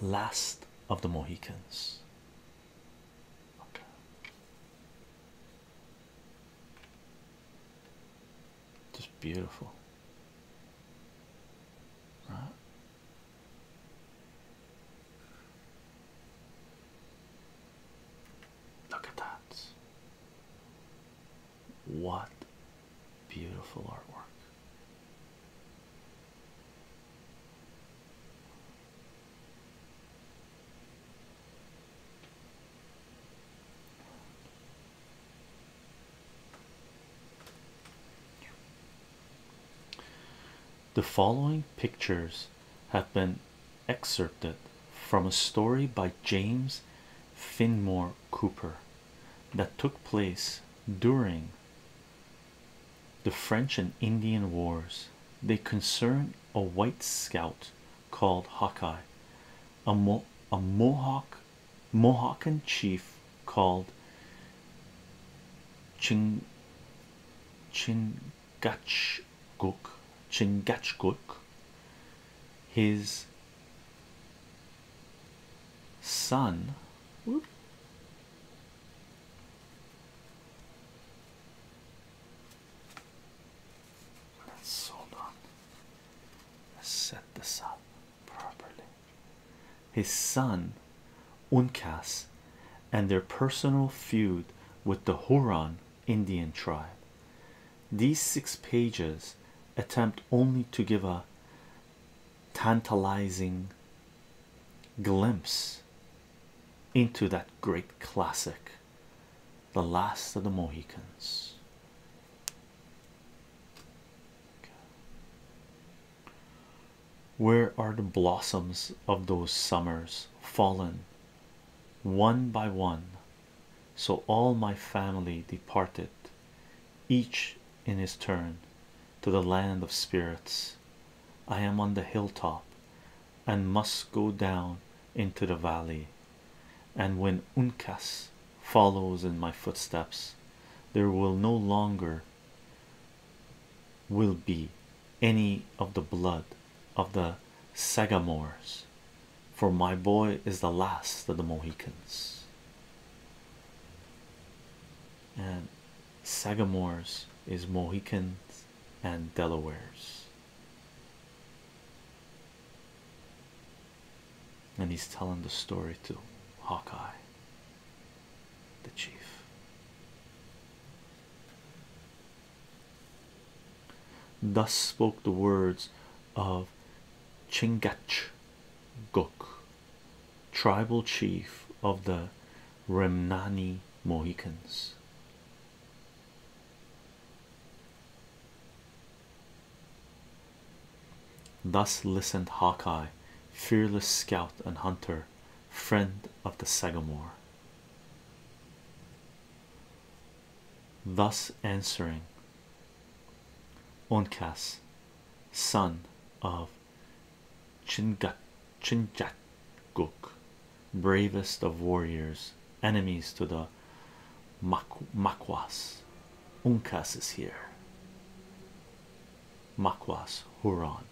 last of the Mohicans. Okay. Just beautiful, right? Look at that. What beautiful artwork. The following pictures have been excerpted from a story by James Fenimore Cooper that took place during the French and Indian Wars. They concern a white scout called Hawkeye, a Mohican chief called Chingachgook, his son, let's hold on, let's set this up properly, his son Uncas, and their personal feud with the Huron Indian tribe. These 6 pages attempt only to give a tantalizing glimpse into that great classic, The Last of the Mohicans. Okay. Where are the blossoms of those summers fallen one by one, so all my family departed, each in his turn, to the land of spirits? I am on the hilltop and must go down into the valley, and when Uncas follows in my footsteps, there will no longer will be any of the blood of the Sagamores, for my boy is the last of the Mohicans. And Sagamores is Mohican and Delawares, and he's telling the story to Hawkeye, the chief. Thus spoke the words of Chingachgook, tribal chief of the Remnani Mohicans. Thus listened Hawkeye, fearless scout and hunter, friend of the Sagamore. Thus answering Uncas, son of Chingachgook, bravest of warriors, enemies to the Maquas. Uncas is here. Maquas, Huron.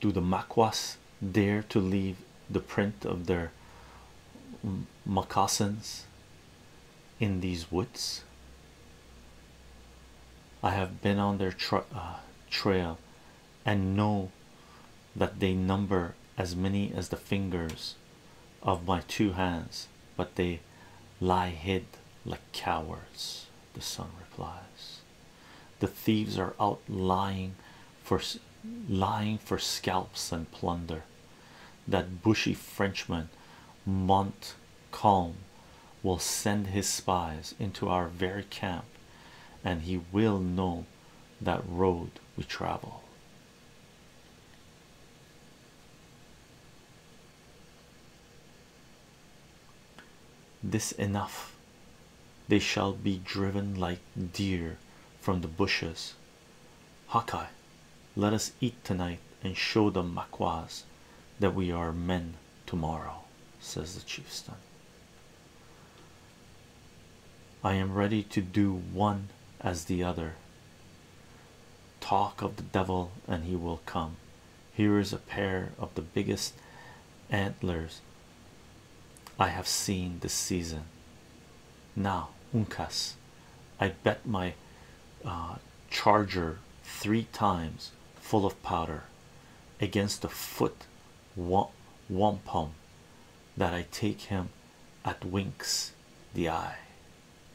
Do the Maquas dare to leave the print of their moccasins in these woods? I have been on their trail and know that they number as many as the fingers of my 2 hands, but they lie hid like cowards. The sun replies. The thieves are out lying for scalps and plunder. That bushy Frenchman Montcalm will send his spies into our very camp, and he will know that road we travel. This enough. They shall be driven like deer from the bushes. Hawkeye, let us eat tonight and show the Maquas that we are men tomorrow," says the chieftain. "I am ready to do one as the other. Talk of the devil and he will come. Here is a pair of the biggest antlers I have seen this season. Now, Uncas, I bet my charger 3 times full of powder against the foot wampum that I take him at winks the eye,"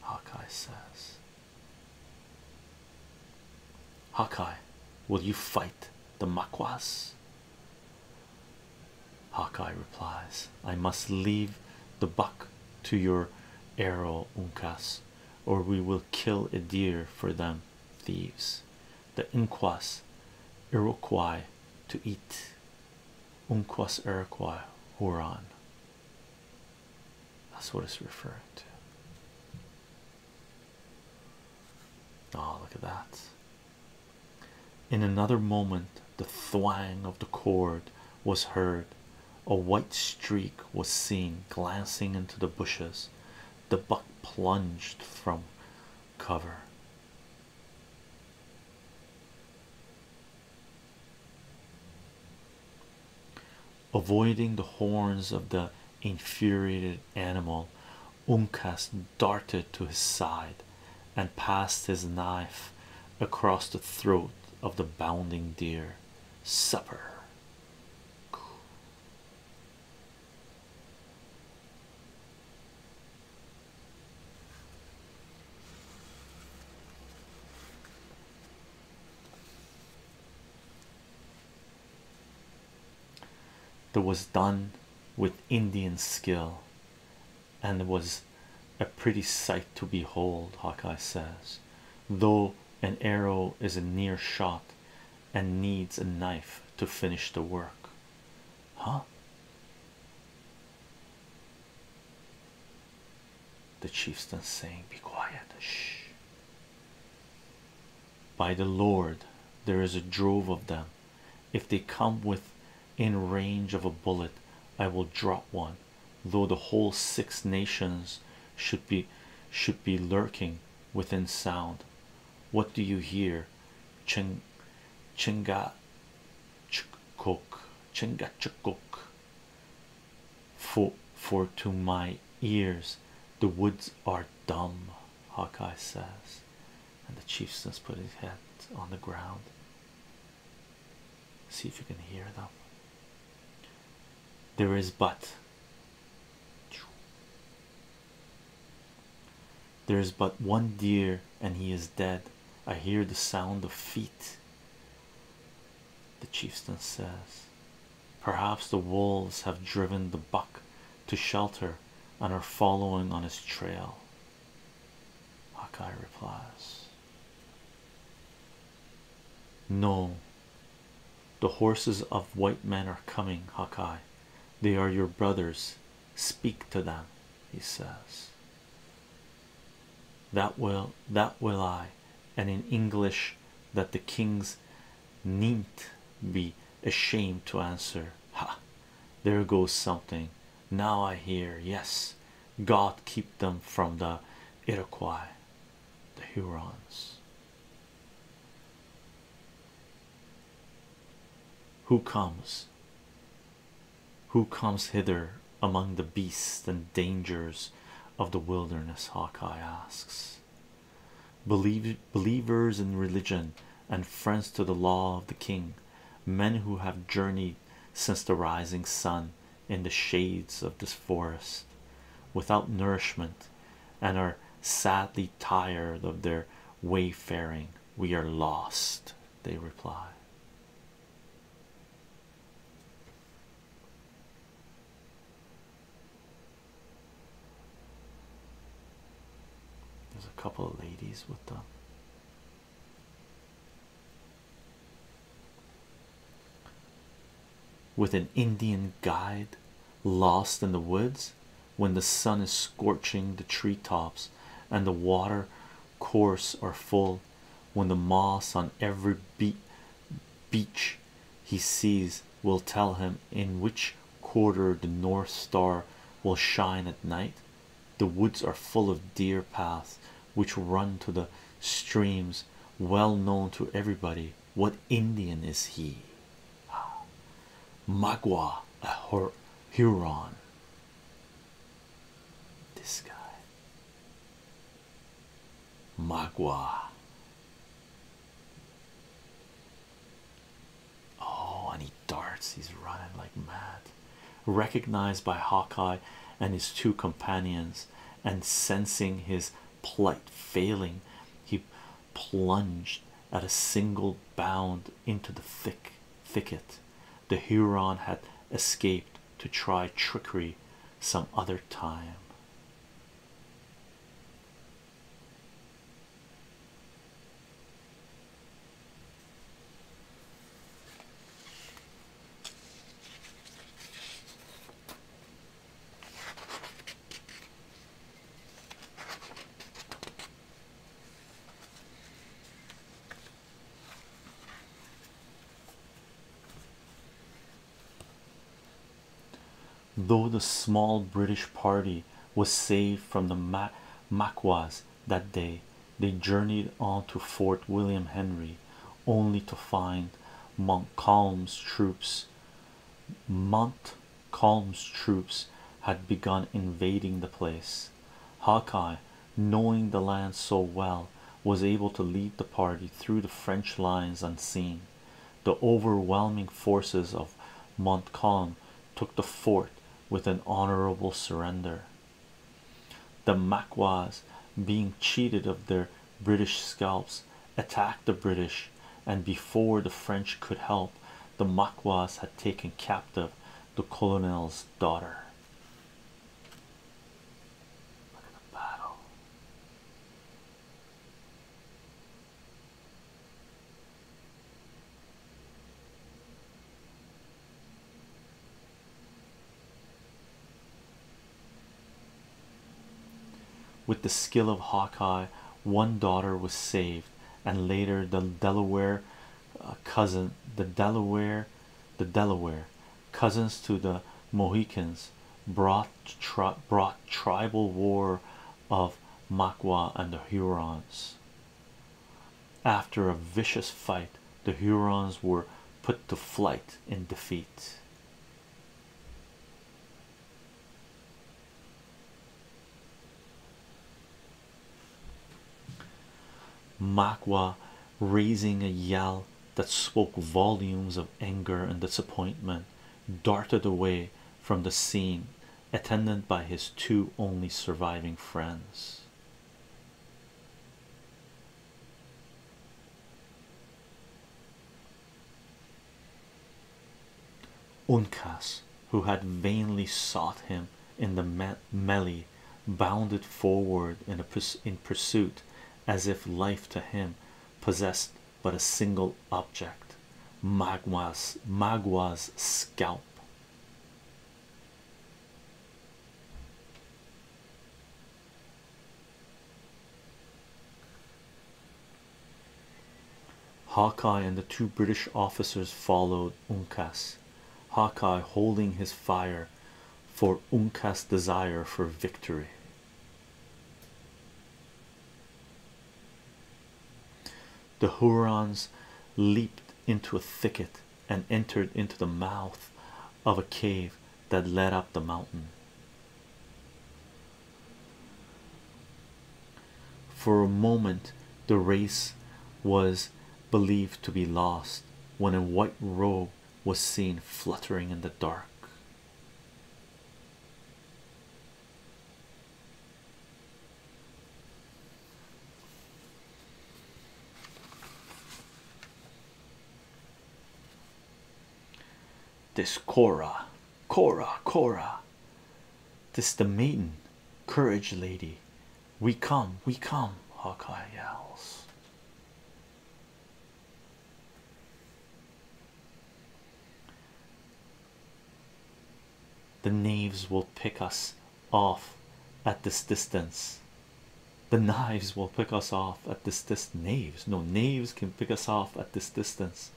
Hawkeye says. "Hawkeye, will you fight the Maquas?" Hawkeye replies, "I must leave the buck to your arrow, Uncas, or we will kill a deer for them thieves, the Inquas Iroquois, to eat." Unquas Iroquois, Huron. That's what it's referring to. Oh, look at that. In another moment, the thwang of the cord was heard. A white streak was seen glancing into the bushes. The buck plunged from cover. Avoiding the horns of the infuriated animal, Uncas darted to his side and passed his knife across the throat of the bounding deer. "Supper!" That was done with Indian skill, and it was a pretty sight to behold, Hawkeye says, though an arrow is a near shot and needs a knife to finish the work. Huh? The chieftain saying, "Be quiet, shh. By the Lord, there is a drove of them. If they come within range of a bullet, I will drop one, though the whole 6 nations should be lurking within sound. What do you hear, Chingachgook? For to my ears the woods are dumb," Hawkeye says, and the chieftain put his head on the ground. See if you can hear them. "There is but one deer and he is dead. I hear the sound of feet." The chieftain says, "Perhaps the wolves have driven the buck to shelter and are following on his trail," Hawkeye replies. "No, the horses of white men are coming, Hawkeye. They are your brothers. Speak to them," he says. That will I, and in English that the kings needn't be ashamed to answer. Ha! There goes something. Now I hear. Yes, God keep them from the Iroquois, the Hurons." Who comes hither among the beasts and dangers of the wilderness?" Hawkeye asks. Believers in religion and friends to the law of the king, men who have journeyed since the rising sun in the shades of this forest, without nourishment, and are sadly tired of their wayfaring. "We are lost," they reply. There's a couple of ladies with them. "With an Indian guide, lost in the woods, when the sun is scorching the treetops and the water course are full, when the moss on every beach he sees will tell him in which quarter the North Star will shine at night. The woods are full of deer paths which run to the streams, well known to everybody. What Indian is he? Magua, a Huron. This guy. Magua. Oh, and he darts. He's running like mad. Recognized by Hawkeye and his two companions, and sensing his plight failing, he plunged at a single bound into the thicket. The Huron had escaped to try trickery some other time. Though the small British party was saved from the Maquas that day, they journeyed on to Fort William Henry, only to find Montcalm's troops had begun invading the place. Hawkeye, knowing the land so well, was able to lead the party through the French lines unseen. The overwhelming forces of Montcalm took the fort with an honorable surrender. The Maquas, being cheated of their British scalps, attacked the British, and before the French could help, the Maquas had taken captive the colonel's daughter. Look at the battle. With the skill of Hawkeye, one daughter was saved, and later the Delaware cousins to the Mohicans brought tribal war of Maquas and the Hurons. After a vicious fight, the Hurons were put to flight in defeat. Magua, raising a yell that spoke volumes of anger and disappointment, darted away from the scene, attended by his two only surviving friends. Uncas, who had vainly sought him in the melee, bounded forward in pursuit, as if life to him possessed but a single object, Magua's scalp. Hawkeye and the two British officers followed Uncas, Hawkeye holding his fire for Uncas' desire for victory. The Hurons leaped into a thicket and entered into the mouth of a cave that led up the mountain. For a moment, the race was believed to be lost when a white robe was seen fluttering in the dark. This Cora, this the maiden, courage lady, we come, Hawkeye yells. The knives will pick us off at this distance. Knaves can pick us off at this distance.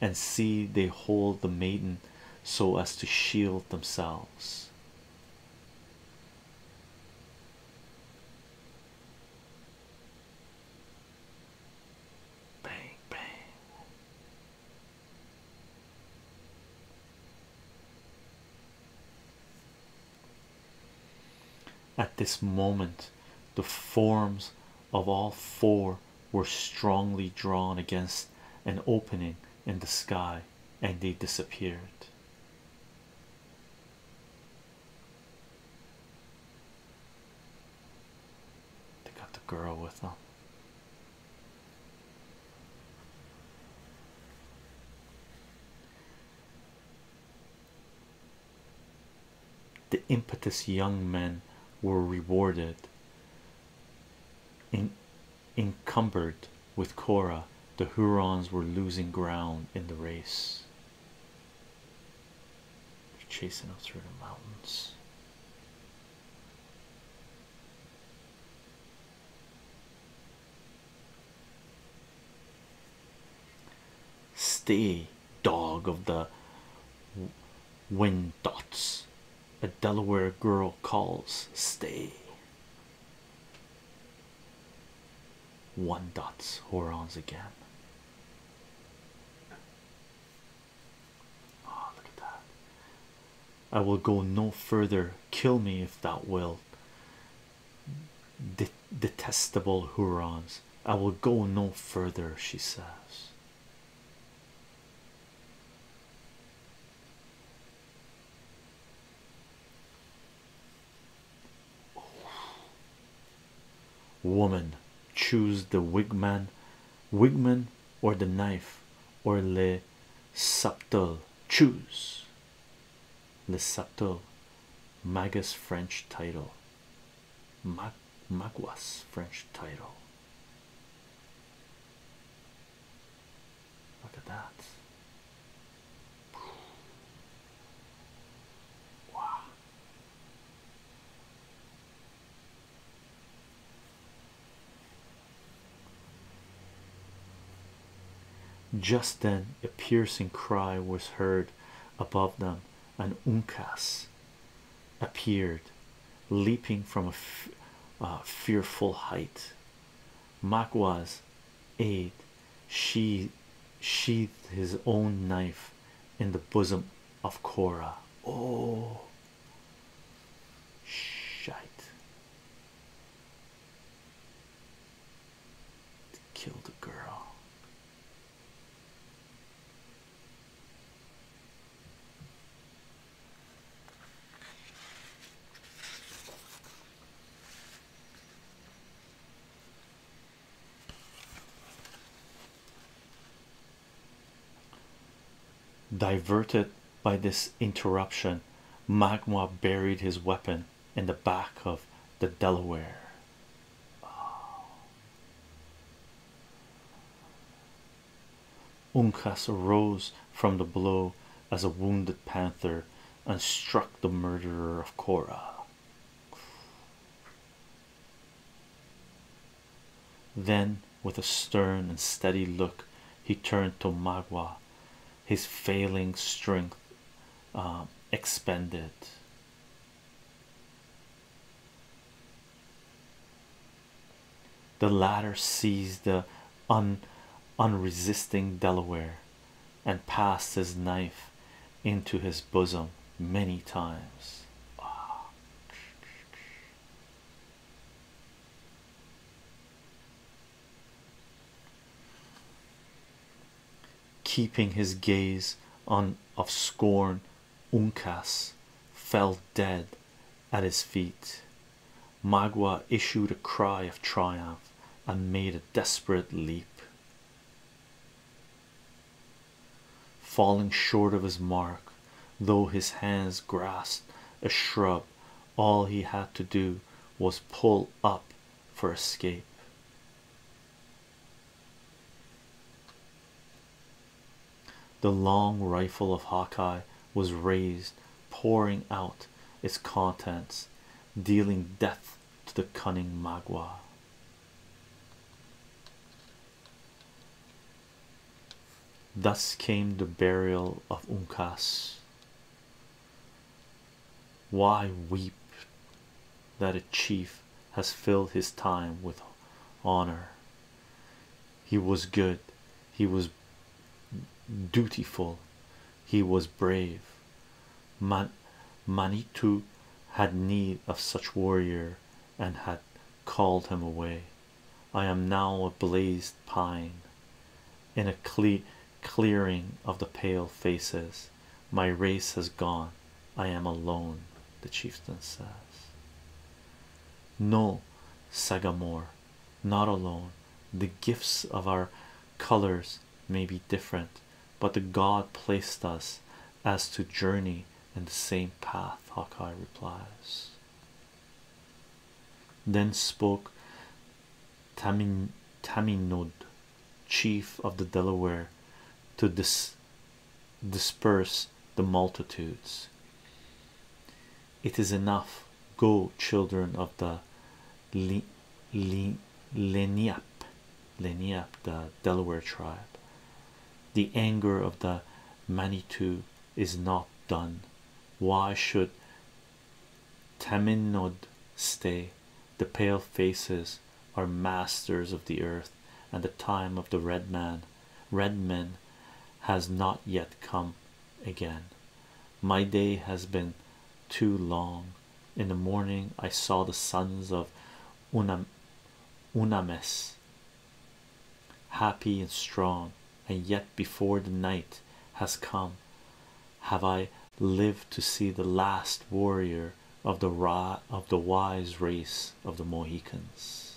and see they hold the maiden so as to shield themselves. Bang, bang. At this moment, the forms of all four were strongly drawn against an opening in the sky, and they disappeared. They got the girl with them. The impetuous young men were rewarded. Encumbered with Cora, the Hurons were losing ground in the race. They're chasing us through the mountains. Stay, dog of the Wyandots, a Delaware girl calls. Stay. Wyandots, Hurons again. Oh, look at that. I will go no further. Kill me if thou wilt. Detestable Hurons, I will go no further, she says. Oh. Woman, choose the wigman or the knife, or le saptel. Choose le saptel, Magua's French title. Magua's French title. Look at that. Just then a piercing cry was heard above them. An Uncas appeared, leaping from a fearful height. Magua's aide sheathed his own knife in the bosom of Cora. Oh, shite. To kill the girl. Diverted by this interruption, Magua buried his weapon in the back of the Delaware. Oh. Uncas arose from the blow as a wounded panther and struck the murderer of Cora. Then, with a stern and steady look, he turned to Magua, his failing strength expended. The latter seized the unresisting Delaware and passed his knife into his bosom many times. Oh. Keeping his gaze of scorn, Uncas fell dead at his feet. Magua issued a cry of triumph and made a desperate leap. Falling short of his mark, though his hands grasped a shrub, all he had to do was pull up for escape. The long rifle of Hawkeye was raised, pouring out its contents, dealing death to the cunning Magua. Thus came the burial of Uncas. Why weep that a chief has filled his time with honor? He was good, he was dutiful, he was brave. Manitou had need of such warrior and had called him away. I am now a blazed pine in a clearing of the pale faces. My race has gone, I am alone, the chieftain says. No, Sagamore, not alone. The gifts of our colors may be different, but the God placed us as to journey in the same path, Hawkeye replies. Then spoke Tamenund, chief of the Delaware, to disperse the multitudes. It is enough. Go, children of the Leniap, the Delaware tribe. The anger of the Manitou is not done. Why should Tamenund stay? The pale faces are masters of the earth, and the time of the red men has not yet come again. My day has been too long. In the morning I saw the sons of Unamis, happy and strong, and yet before the night has come have I lived to see the last warrior of the wise race of the Mohicans.